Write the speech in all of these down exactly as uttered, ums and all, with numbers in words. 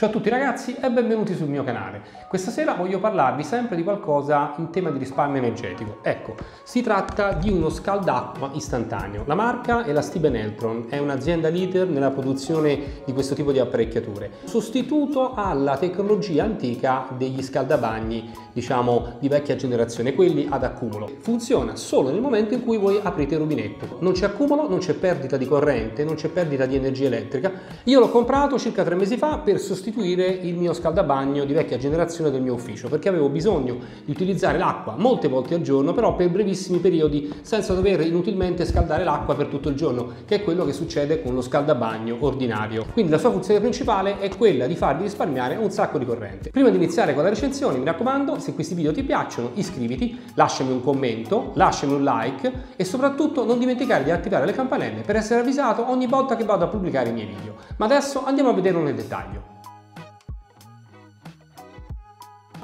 Ciao a tutti ragazzi e benvenuti sul mio canale. Questa sera voglio parlarvi sempre di qualcosa in tema di risparmio energetico. Ecco, si tratta di uno scaldacqua istantaneo. La marca è la Stiebel Eltron, è un'azienda leader nella produzione di questo tipo di apparecchiature, sostituto alla tecnologia antica degli scaldabagni, diciamo di vecchia generazione, quelli ad accumulo. Funziona solo nel momento in cui voi aprite il rubinetto. Non c'è accumulo, non c'è perdita di corrente, non c'è perdita di energia elettrica. Io l'ho comprato circa tre mesi fa per sostituire il mio scaldabagno di vecchia generazione del mio ufficio, perché avevo bisogno di utilizzare l'acqua molte volte al giorno, però per brevissimi periodi, senza dover inutilmente scaldare l'acqua per tutto il giorno, che è quello che succede con lo scaldabagno ordinario. Quindi la sua funzione principale è quella di farvi risparmiare un sacco di corrente. Prima di iniziare con la recensione, mi raccomando, se questi video ti piacciono iscriviti, lasciami un commento, lasciami un like e soprattutto non dimenticare di attivare le campanelle per essere avvisato ogni volta che vado a pubblicare i miei video. Ma adesso andiamo a vederlo nel dettaglio.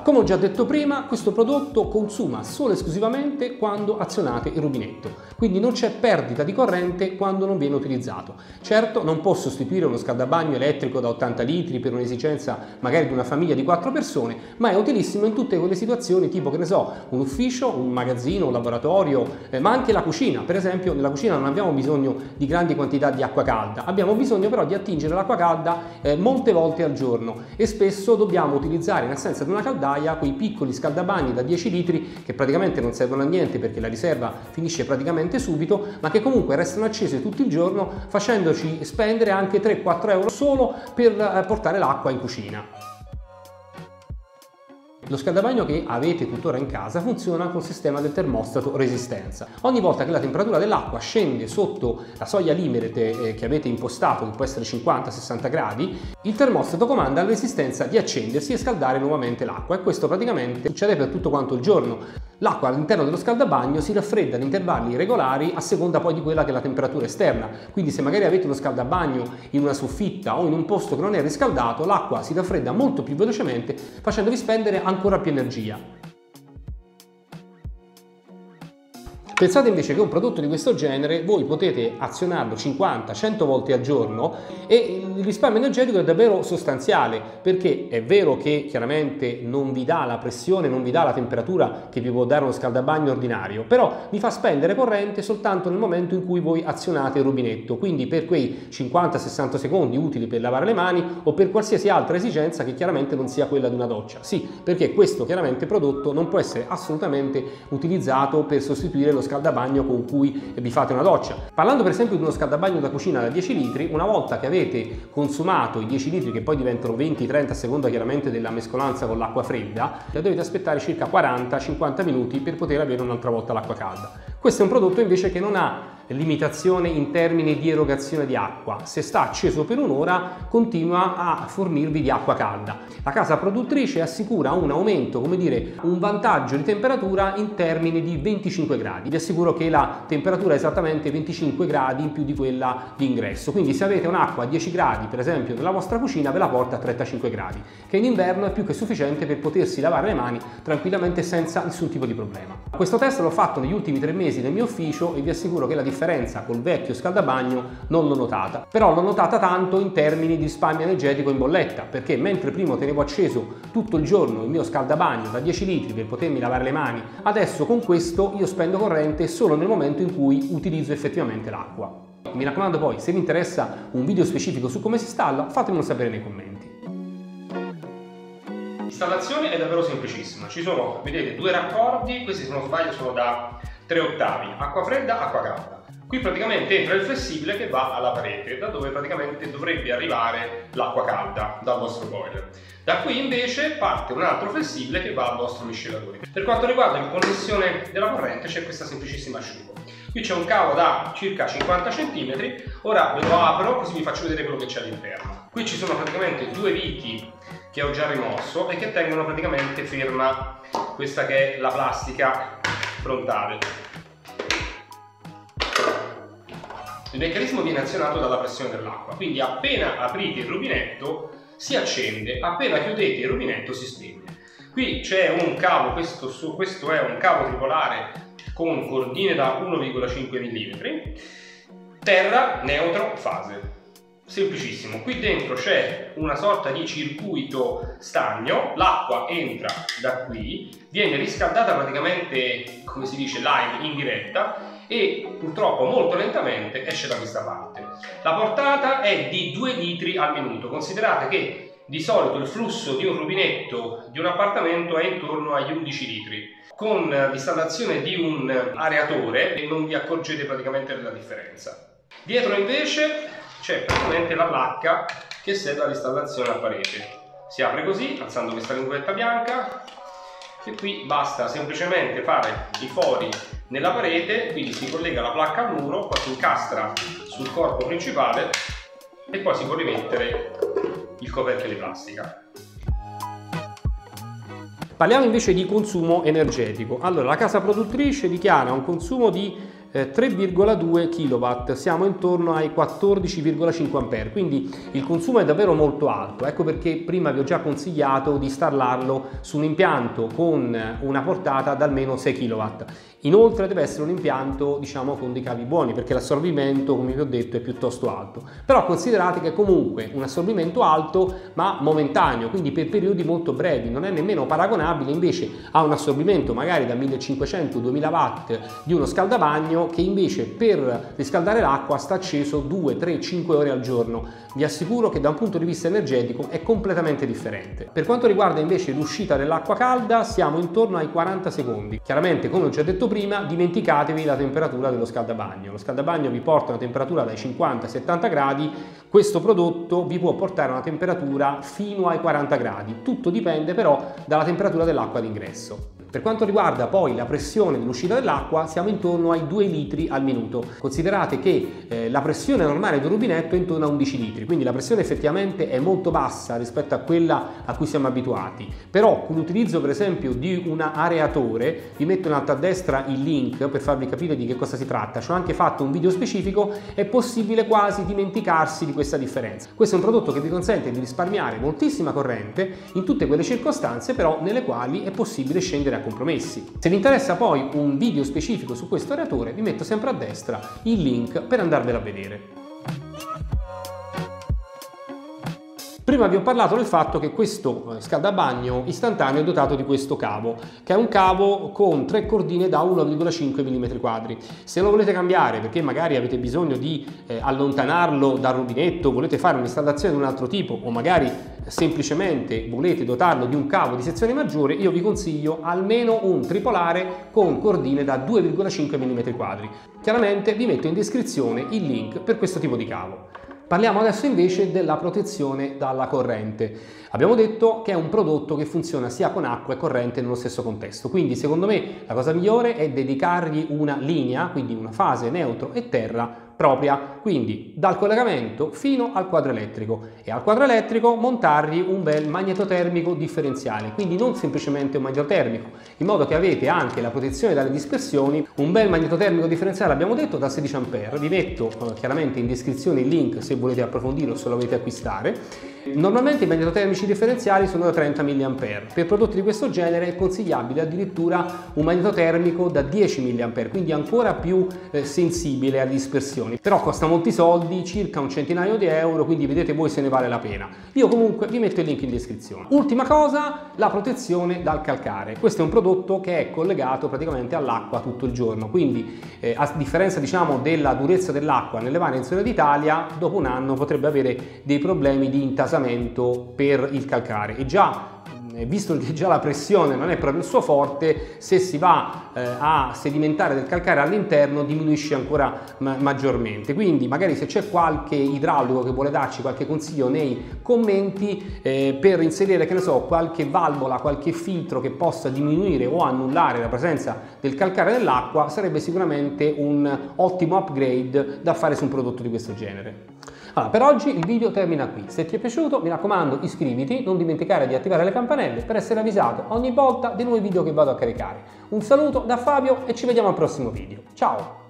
Come ho già detto prima, questo prodotto consuma solo e esclusivamente quando azionate il rubinetto, quindi non c'è perdita di corrente quando non viene utilizzato. Certo, non può sostituire uno scaldabagno elettrico da ottanta litri per un'esigenza magari di una famiglia di quattro persone, ma è utilissimo in tutte quelle situazioni tipo, che ne so, un ufficio, un magazzino, un laboratorio, eh, ma anche la cucina. Per esempio, nella cucina non abbiamo bisogno di grandi quantità di acqua calda, abbiamo bisogno però di attingere l'acqua calda eh, molte volte al giorno e spesso dobbiamo utilizzare, in assenza di una caldaia, quei piccoli scaldabagni da dieci litri che praticamente non servono a niente perché la riserva finisce praticamente subito, ma che comunque restano accese tutto il giorno facendoci spendere anche tre quattro euro solo per portare l'acqua in cucina. Lo scaldabagno che avete tuttora in casa funziona col sistema del termostato resistenza. Ogni volta che la temperatura dell'acqua scende sotto la soglia limite che avete impostato, che può essere cinquanta sessanta gradi, il termostato comanda la resistenza di accendersi e scaldare nuovamente l'acqua, e questo praticamente succede per tutto quanto il giorno. L'acqua all'interno dello scaldabagno si raffredda in intervalli regolari a seconda poi di quella che è la temperatura esterna, quindi se magari avete uno scaldabagno in una soffitta o in un posto che non è riscaldato, l'acqua si raffredda molto più velocemente facendovi spendere ancora più energia. Pensate invece che un prodotto di questo genere voi potete azionarlo cinquanta cento volte al giorno e il risparmio energetico è davvero sostanziale, perché è vero che chiaramente non vi dà la pressione, non vi dà la temperatura che vi può dare uno scaldabagno ordinario, però vi fa spendere corrente soltanto nel momento in cui voi azionate il rubinetto, quindi per quei cinquanta sessanta secondi utili per lavare le mani o per qualsiasi altra esigenza che chiaramente non sia quella di una doccia. Sì, perché questo chiaramente prodotto non può essere assolutamente utilizzato per sostituire lo scaldabagno con cui vi fate una doccia. Parlando per esempio di uno scaldabagno da cucina da dieci litri, una volta che avete consumato i dieci litri, che poi diventano venti trenta a seconda chiaramente della mescolanza con l'acqua fredda, dovete aspettare circa quaranta cinquanta minuti per poter avere un'altra volta l'acqua calda. Questo è un prodotto invece che non ha limitazione in termini di erogazione di acqua. Se sta acceso per un'ora continua a fornirvi di acqua calda. La casa produttrice assicura un aumento, come dire, un vantaggio di temperatura in termini di venticinque gradi. Vi assicuro che la temperatura è esattamente venticinque gradi in più di quella di ingresso, quindi se avete un'acqua a dieci gradi per esempio nella vostra cucina, ve la porta a trentacinque gradi, che in inverno è più che sufficiente per potersi lavare le mani tranquillamente senza nessun tipo di problema. Questo test l'ho fatto negli ultimi tre mesi nel mio ufficio e vi assicuro che la differenza differenza col vecchio scaldabagno non l'ho notata, però l'ho notata tanto in termini di risparmio energetico in bolletta, perché mentre prima tenevo acceso tutto il giorno il mio scaldabagno da dieci litri per potermi lavare le mani, adesso con questo io spendo corrente solo nel momento in cui utilizzo effettivamente l'acqua. Mi raccomando poi, se vi interessa un video specifico su come si installa, fatemelo sapere nei commenti. L'installazione è davvero semplicissima, ci sono, vedete, due raccordi, questi se non sbaglio sono da tre ottavi, acqua fredda, acqua calda. Qui praticamente entra il flessibile che va alla parete, da dove praticamente dovrebbe arrivare l'acqua calda dal vostro boiler. Da qui invece parte un altro flessibile che va al vostro miscelatore. Per quanto riguarda la connessione della corrente c'è questa semplicissima asciuga. Qui c'è un cavo da circa cinquanta centimetri, ora ve lo apro così vi faccio vedere quello che c'è all'interno. Qui ci sono praticamente due viti che ho già rimosso e che tengono praticamente ferma questa che è la plastica frontale. Il meccanismo viene azionato dalla pressione dell'acqua, quindi appena aprite il rubinetto si accende, appena chiudete il rubinetto si spegne. Qui c'è un cavo, questo, questo è un cavo tripolare con cordine da uno virgola cinque millimetri, terra, neutro, fase. semplicissimo, qui dentro c'è una sorta di circuito stagno, l'acqua entra da qui, viene riscaldata praticamente, come si dice, live, in diretta, e purtroppo molto lentamente esce da questa parte. La portata è di due litri al minuto, considerate che di solito il flusso di un rubinetto di un appartamento è intorno agli undici litri. Con l'installazione di un areatore non vi accorgete praticamente della differenza. Dietro invece c'è praticamente la placca che serve all'installazione a parete. Si apre così, alzando questa linguetta bianca, e qui basta semplicemente fare i fori nella parete, quindi si collega la placca al muro, poi si incastra sul corpo principale e poi si può rimettere il coperchio di plastica. Parliamo invece di consumo energetico. Allora, la casa produttrice dichiara un consumo di tre virgola due kilowatt, siamo intorno ai quattordici virgola cinque ampere, quindi il consumo è davvero molto alto. Ecco perché prima vi ho già consigliato di installarlo su un impianto con una portata da almeno sei kilowatt. Inoltre deve essere un impianto, diciamo, con dei cavi buoni, perché l'assorbimento, come vi ho detto, è piuttosto alto. Però considerate che è comunque un assorbimento alto ma momentaneo, quindi per periodi molto brevi, non è nemmeno paragonabile invece a un assorbimento magari da millecinquecento duemila watt di uno scaldabagno, che invece per riscaldare l'acqua sta acceso due, tre, cinque ore al giorno. Vi assicuro che da un punto di vista energetico è completamente differente. Per quanto riguarda invece l'uscita dell'acqua calda, siamo intorno ai quaranta secondi. Chiaramente, come ho già detto prima, dimenticatevi la temperatura dello scaldabagno. Lo scaldabagno vi porta una temperatura dai cinquanta ai settanta gradi, questo prodotto vi può portare a una temperatura fino ai quaranta gradi. Tutto dipende però dalla temperatura dell'acqua d'ingresso. Per quanto riguarda poi la pressione dell'uscita dell'acqua, siamo intorno ai due litri al minuto. Considerate che eh, la pressione normale del rubinetto è intorno a undici litri, quindi la pressione effettivamente è molto bassa rispetto a quella a cui siamo abituati. Però con l'utilizzo per esempio di un areatore, vi metto in alto a destra il link per farvi capire di che cosa si tratta, ci ho anche fatto un video specifico, è possibile quasi dimenticarsi di questa differenza. Questo è un prodotto che vi consente di risparmiare moltissima corrente in tutte quelle circostanze però nelle quali è possibile scendere a compromessi. Se vi interessa poi un video specifico su questo areatore, vi metto sempre a destra il link per andarvelo a vedere. Prima vi ho parlato del fatto che questo scaldabagno istantaneo è dotato di questo cavo, che è un cavo con tre cordine da uno virgola cinque millimetri quadri. Se lo volete cambiare perché magari avete bisogno di eh, allontanarlo dal rubinetto, volete fare un'installazione di un altro tipo, o magari semplicemente volete dotarlo di un cavo di sezione maggiore, io vi consiglio almeno un tripolare con cordine da due virgola cinque millimetri quadri. Chiaramente vi metto in descrizione il link per questo tipo di cavo. Parliamo adesso invece della protezione dalla corrente. Abbiamo detto che è un prodotto che funziona sia con acqua e corrente nello stesso contesto, quindi secondo me la cosa migliore è dedicargli una linea, quindi una fase neutro e terra propria, quindi dal collegamento fino al quadro elettrico, e al quadro elettrico montargli un bel magnetotermico differenziale, quindi non semplicemente un magnetotermico, in modo che avete anche la protezione dalle dispersioni. Un bel magnetotermico differenziale, abbiamo detto, da sedici ampere. Vi metto eh, chiaramente in descrizione il link se volete approfondirlo, se lo volete acquistare. Normalmente i magnetotermici differenziali sono da trenta milliampere, per prodotti di questo genere è consigliabile addirittura un magnetotermico da dieci milliampere, quindi ancora più eh, sensibile a dispersioni. Però costa molti soldi, circa un centinaio di euro, quindi vedete voi se ne vale la pena. Io comunque vi metto il link in descrizione. Ultima cosa, la protezione dal calcare. Questo è un prodotto che è collegato praticamente all'acqua tutto il giorno, quindi eh, a differenza, diciamo, della durezza dell'acqua nelle varie zone d'Italia, dopo un anno potrebbe avere dei problemi di intasamento per il calcare. E già, visto che già la pressione non è proprio il suo forte, se si va eh, a sedimentare del calcare all'interno diminuisce ancora ma maggiormente. Quindi magari se c'è qualche idraulico che vuole darci qualche consiglio nei commenti eh, per inserire, che ne so, qualche valvola, qualche filtro che possa diminuire o annullare la presenza del calcare nell'acqua, sarebbe sicuramente un ottimo upgrade da fare su un prodotto di questo genere. Allora, per oggi il video termina qui. Se ti è piaciuto, mi raccomando, iscriviti, non dimenticare di attivare le campanelle per essere avvisato ogni volta dei nuovi video che vado a caricare. Un saluto da Fabio e ci vediamo al prossimo video. Ciao!